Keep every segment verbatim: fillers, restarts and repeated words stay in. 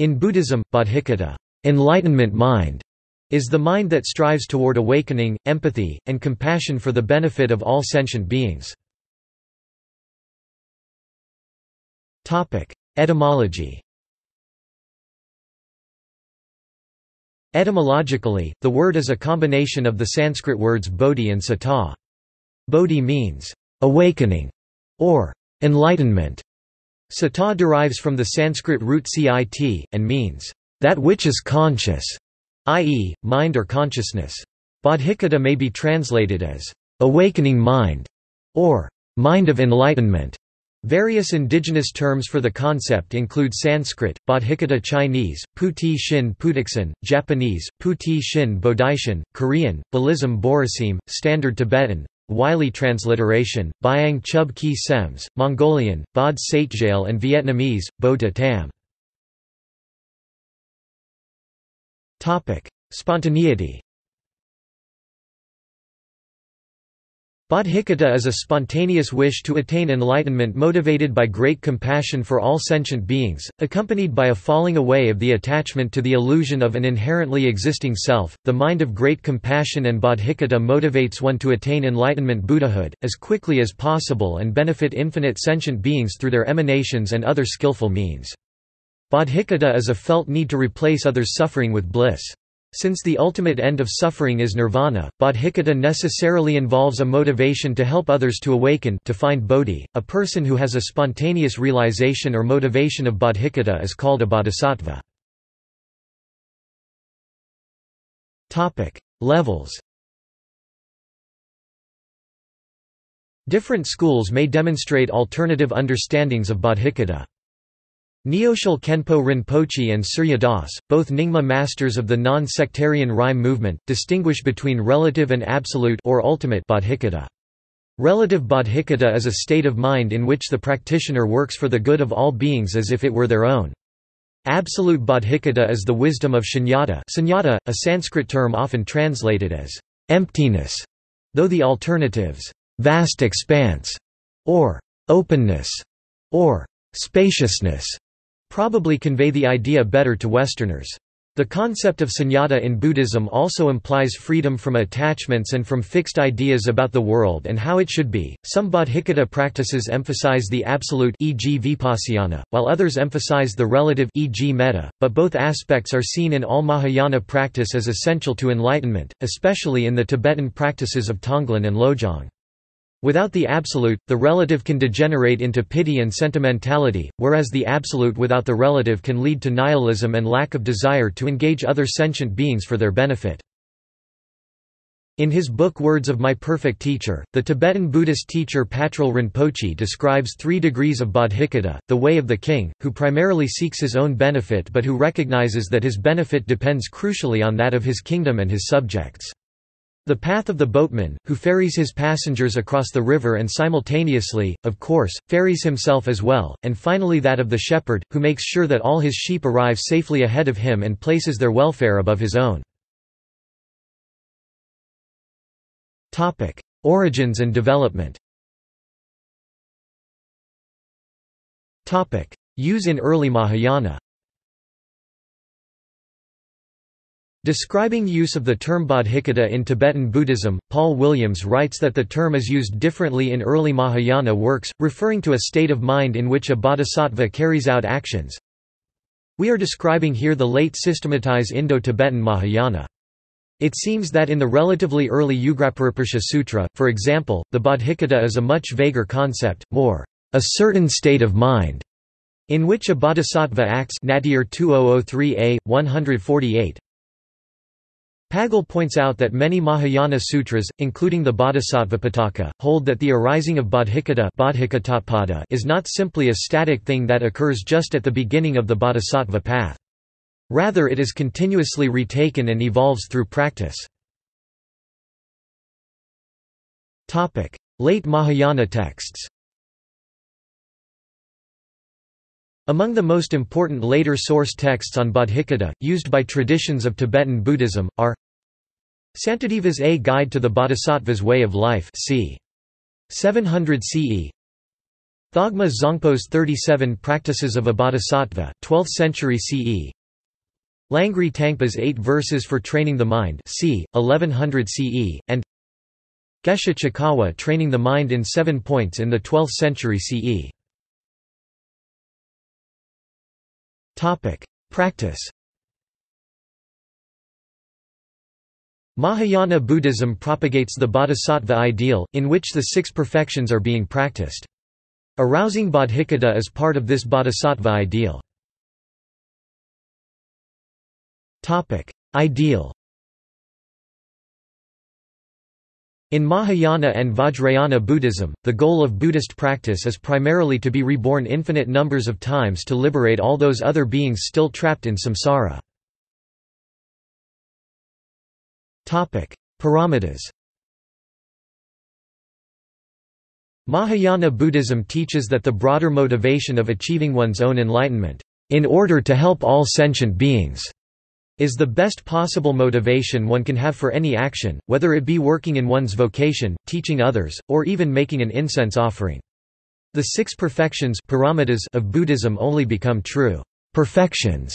In Buddhism, bodhicitta, enlightenment mind, is the mind that strives toward awakening, empathy, and compassion for the benefit of all sentient beings. Etymology. Etymologically, the word is a combination of the Sanskrit words bodhi and citta. Bodhi means, awakening, or enlightenment. Citta derives from the Sanskrit root cit, and means, that which is conscious, that is, mind or consciousness. Bodhicitta may be translated as, awakening mind, or mind of enlightenment. Various indigenous terms for the concept include Sanskrit, bodhicitta Chinese, Puti Xin Putixin, Japanese, Puti Xin Bodaishin, Korean, Buddhism Borasim, Standard Tibetan, Wiley transliteration, Byang Chub Kyi Sems, Mongolian, Bodsatgel, and Vietnamese, Bo de Tam. Spontaneity. Bodhicitta is a spontaneous wish to attain enlightenment motivated by great compassion for all sentient beings, accompanied by a falling away of the attachment to the illusion of an inherently existing self. The mind of great compassion and bodhicitta motivates one to attain enlightenment Buddhahood, as quickly as possible and benefit infinite sentient beings through their emanations and other skillful means. Bodhicitta is a felt need to replace others' suffering with bliss. Since the ultimate end of suffering is nirvana, bodhicitta necessarily involves a motivation to help others to awaken, to find bodhi. A person who has a spontaneous realization or motivation of bodhicitta is called a bodhisattva. Topic: Levels. Different schools may demonstrate alternative understandings of bodhicitta. Neoshal Kenpo Rinpoche and Surya Das, both Nyingma masters of the non-sectarian rhyme movement, distinguish between relative and absolute or ultimate bodhicitta. Relative bodhicitta is a state of mind in which the practitioner works for the good of all beings as if it were their own. Absolute bodhicitta is the wisdom of shunyata, shunyata, a Sanskrit term often translated as emptiness, though the alternatives vast expanse, or openness, or spaciousness, probably convey the idea better to Westerners. The concept of shunyata in Buddhism also implies freedom from attachments and from fixed ideas about the world and how it should be. Some bodhicitta practices emphasize the absolute, for example vipassana, while others emphasize the relative, for example metta, but both aspects are seen in all Mahayana practice as essential to enlightenment, especially in the Tibetan practices of Tonglen and Lojong. Without the absolute, the relative can degenerate into pity and sentimentality, whereas the absolute without the relative can lead to nihilism and lack of desire to engage other sentient beings for their benefit. In his book Words of My Perfect Teacher, the Tibetan Buddhist teacher Patrul Rinpoche describes three degrees of bodhicitta: the way of the king, who primarily seeks his own benefit but who recognizes that his benefit depends crucially on that of his kingdom and his subjects. The path of the boatman, who ferries his passengers across the river and simultaneously, of course, ferries himself as well, and finally that of the shepherd, who makes sure that all his sheep arrive safely ahead of him and places their welfare above his own. Origins and development. Use in early Mahayana. Describing use of the term bodhicitta in Tibetan Buddhism, Paul Williams writes that the term is used differently in early Mahayana works, referring to a state of mind in which a bodhisattva carries out actions. We are describing here the late systematized Indo-Tibetan Mahayana. It seems that in the relatively early Ugrapariprisha Sutra, for example, the bodhicitta is a much vaguer concept, more, a certain state of mind, in which a bodhisattva acts. Nadir two thousand three A, one hundred forty-eight. Pagel points out that many Mahayana sutras, including the Bodhisattva-pitaka, hold that the arising of bodhicitta is not simply a static thing that occurs just at the beginning of the bodhisattva path. Rather, it is continuously retaken and evolves through practice. Late Mahayana texts. Among the most important later source texts on bodhicitta, used by traditions of Tibetan Buddhism, are Santideva's A Guide to the Bodhisattva's Way of Life, c. seven hundred C E, Thogma Zongpo's thirty-seven Practices of a Bodhisattva, twelfth century C E. Langri Tangpa's eight Verses for Training the Mind, c. eleven hundred C E, and Geshe Chikawa Training the Mind in Seven Points in the twelfth century C E. Topic: Practice. Mahayana Buddhism propagates the bodhisattva ideal, in which the six perfections are being practiced. Arousing bodhicitta is part of this bodhisattva ideal. Topic: Ideal. In Mahayana and Vajrayana Buddhism, the goal of Buddhist practice is primarily to be reborn infinite numbers of times to liberate all those other beings still trapped in samsara. Topic: Paramitas. Mahayana Buddhism teaches that the broader motivation of achieving one's own enlightenment, in order to help all sentient beings, is the best possible motivation one can have for any action, whether it be working in one's vocation, teaching others, or even making an incense offering. The six perfections paramitas of Buddhism only become true perfections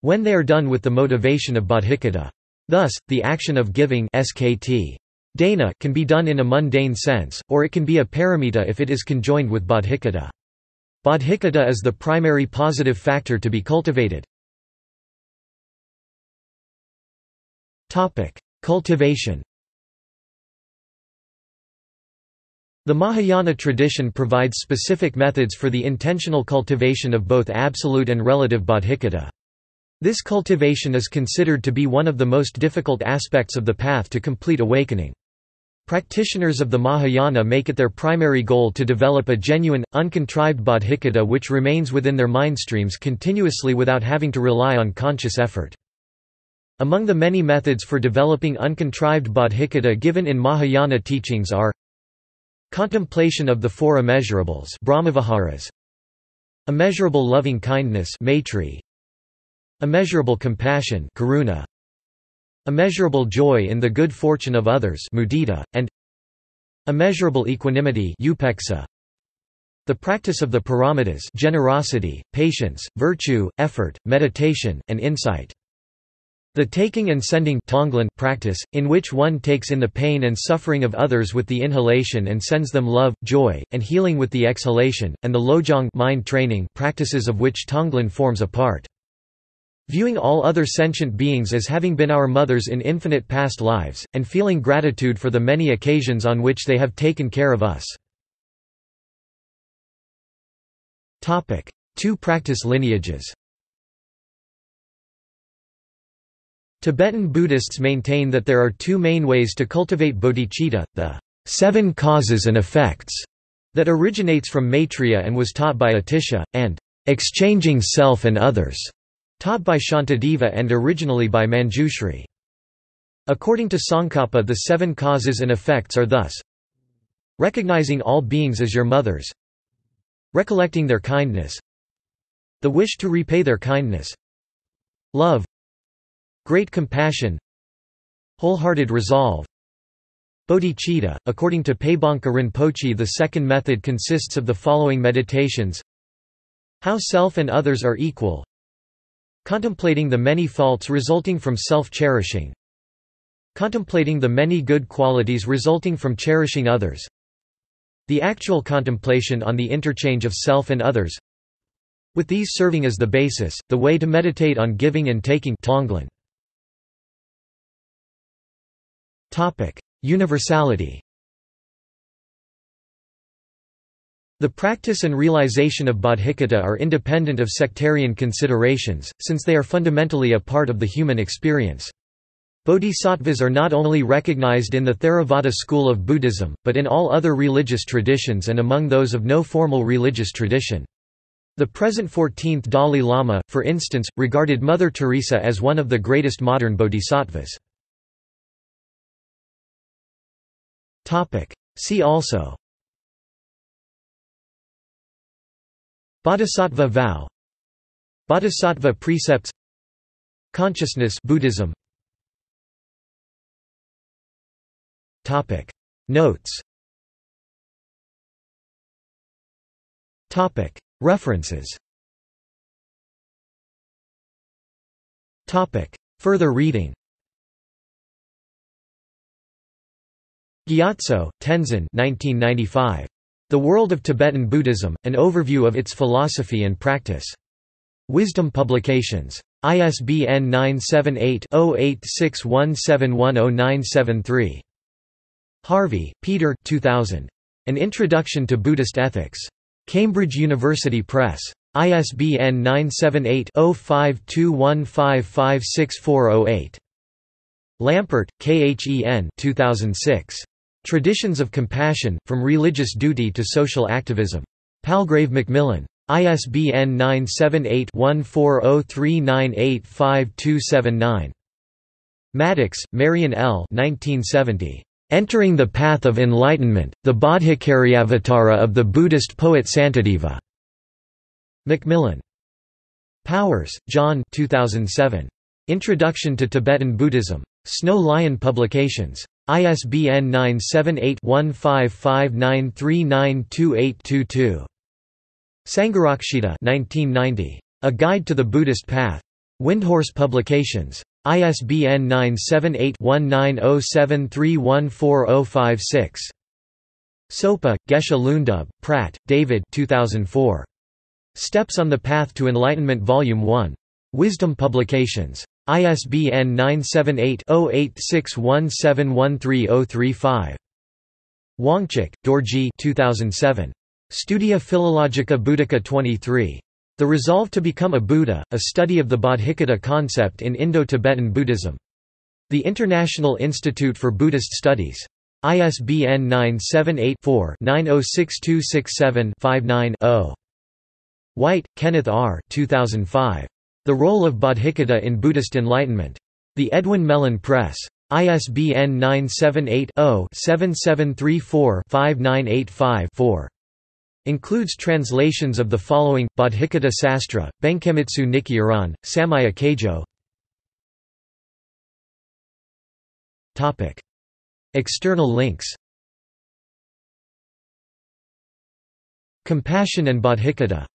when they are done with the motivation of bodhicitta. Thus, the action of giving skt. dana can be done in a mundane sense, or it can be a paramita if it is conjoined with bodhicitta. Bodhicitta is the primary positive factor to be cultivated. Topic: Cultivation. The Mahayana tradition provides specific methods for the intentional cultivation of both absolute and relative bodhicitta. This cultivation is considered to be one of the most difficult aspects of the path to complete awakening. Practitioners of the Mahayana make it their primary goal to develop a genuine, uncontrived bodhicitta which remains within their mindstreams continuously without having to rely on conscious effort. Among the many methods for developing uncontrived bodhicitta given in Mahayana teachings are contemplation of the four immeasurables, Brahmaviharas, immeasurable loving kindness, Maitreya, immeasurable compassion, Karuna, immeasurable joy in the good fortune of others, Mudita, and immeasurable equanimity, Upeksha. The practice of the paramitas, generosity, patience, virtue, effort, meditation, and insight. The taking and sending Tonglen practice, in which one takes in the pain and suffering of others with the inhalation and sends them love, joy, and healing with the exhalation, and the Lojong mind training practices of which Tonglen forms a part. Viewing all other sentient beings as having been our mothers in infinite past lives, and feeling gratitude for the many occasions on which they have taken care of us. Topic: Two practice lineages. Tibetan Buddhists maintain that there are two main ways to cultivate bodhicitta, the seven causes and effects that originates from Maitreya and was taught by Atisha, and exchanging self and others, taught by Santideva and originally by Manjushri. According to Tsongkhapa, the seven causes and effects are thus: recognizing all beings as your mothers, recollecting their kindness, the wish to repay their kindness, love, great compassion, wholehearted resolve. Bodhicitta, according to Paibangka Rinpoche, the second method consists of the following meditations: how self and others are equal, contemplating the many faults resulting from self-cherishing, contemplating the many good qualities resulting from cherishing others, the actual contemplation on the interchange of self and others. With these serving as the basis, the way to meditate on giving and taking Tonglen. Topic: Universality. The practice and realization of bodhicitta are independent of sectarian considerations, since they are fundamentally a part of the human experience. Bodhisattvas are not only recognized in the Theravada school of Buddhism, but in all other religious traditions and among those of no formal religious tradition. The present fourteenth Dalai Lama, for instance, regarded Mother Teresa as one of the greatest modern bodhisattvas. See also: Bodhisattva vow, Bodhisattva precepts, Consciousness Buddhism. Notes. References. Further reading. Gyatso, Tenzin nineteen ninety-five. The World of Tibetan Buddhism, An Overview of Its Philosophy and Practice. Wisdom Publications. I S B N nine seven eight, zero eight six one seven one zero nine seven three. Harvey, Peter two thousand. An Introduction to Buddhist Ethics. Cambridge University Press. I S B N nine seven eight, zero five two one five five six four zero eight. Lampert, K H E N two thousand six. Traditions of Compassion, From Religious Duty to Social Activism. Palgrave Macmillan. I S B N nine seven eight, one four zero three nine eight five two seven nine. Maddox, Marion L. nineteen seventy. Entering the Path of Enlightenment, the Bodhicaryavatara of the Buddhist Poet Santideva. Macmillan. Powers, John two thousand seven. Introduction to Tibetan Buddhism. Snow Lion Publications. I S B N nine seven eight, one five five nine three nine two eight two two. Sangharakshita nineteen ninety. A Guide to the Buddhist Path. Windhorse Publications. I S B N nine seven eight, one nine zero seven three one four zero five six. Sopa, Geshe Lundub, Pratt, David two thousand four. Steps on the Path to Enlightenment Volume one. Wisdom Publications. I S B N nine seven eight, zero eight six one seven one three zero three five. Wangchuk, Dorji two thousand seven. Studia Philologica Buddhica twenty-three. The Resolve to Become a Buddha, A Study of the Bodhicitta Concept in Indo-Tibetan Buddhism. The International Institute for Buddhist Studies. I S B N nine seven eight, four, nine zero six two six seven five nine zero. White, Kenneth R. two thousand five. The Role of Bodhicitta in Buddhist Enlightenment. The Edwin Mellon Press. I S B N nine seven eight, zero seven seven three four five nine eight five four. Includes translations of the following: Bodhicitta Sastra, Benkemitsu Nikkiran, Samaya Keijo. Topic. External links. Compassion and Bodhicitta.